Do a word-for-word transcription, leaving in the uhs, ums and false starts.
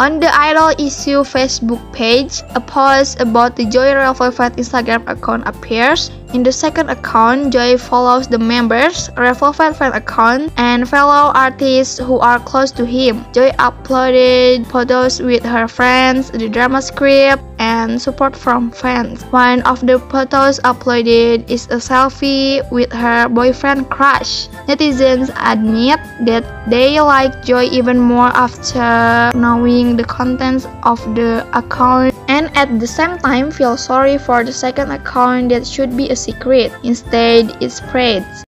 On the Idol Issue Facebook page, a post about the Joy Revolvet Instagram account appears. In the second account, Joy follows the members, Revolvet fan account, and fellow artists who are close to him. Joy uploaded photos with her friends, the drama script, and support from fans. One of the photos uploaded is a selfie with her boyfriend Crush. Netizens admit that they like Joy even more after knowing the contents of the account, and at the same time feel sorry for the second account that should be a secret. Instead, it spreads.